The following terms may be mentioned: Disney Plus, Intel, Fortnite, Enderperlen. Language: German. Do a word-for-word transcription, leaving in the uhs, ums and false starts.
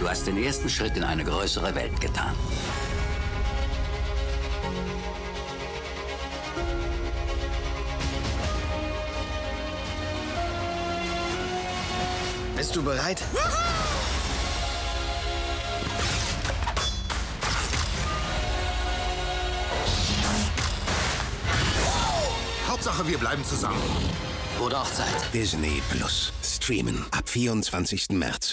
Du hast den ersten Schritt in eine größere Welt getan. Bist du bereit? Hauptsache, wir bleiben zusammen. Gute Hochzeit. Disney Plus. Streamen ab vierundzwanzigsten März.